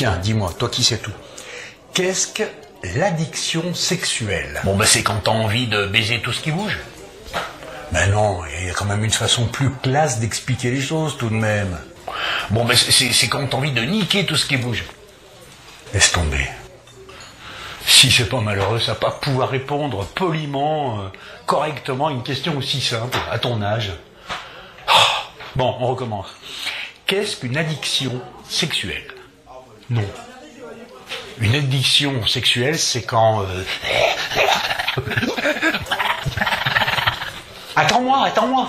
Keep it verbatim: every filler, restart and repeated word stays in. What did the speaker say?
Tiens, dis-moi, toi qui sais tout, qu'est-ce que l'addiction sexuelle? Bon ben c'est quand t'as envie de baiser tout ce qui bouge. Ben non, il y a quand même une façon plus classe d'expliquer les choses tout de même. Bon ben c'est quand t'as envie de niquer tout ce qui bouge. Laisse tomber. Si c'est pas malheureux, ça pas pouvoir répondre poliment, euh, correctement à une question aussi simple, à ton âge. Oh, bon, on recommence. Qu'est-ce qu'une addiction sexuelle? Non. Une addiction sexuelle, c'est quand... Euh... Attends-moi, attends-moi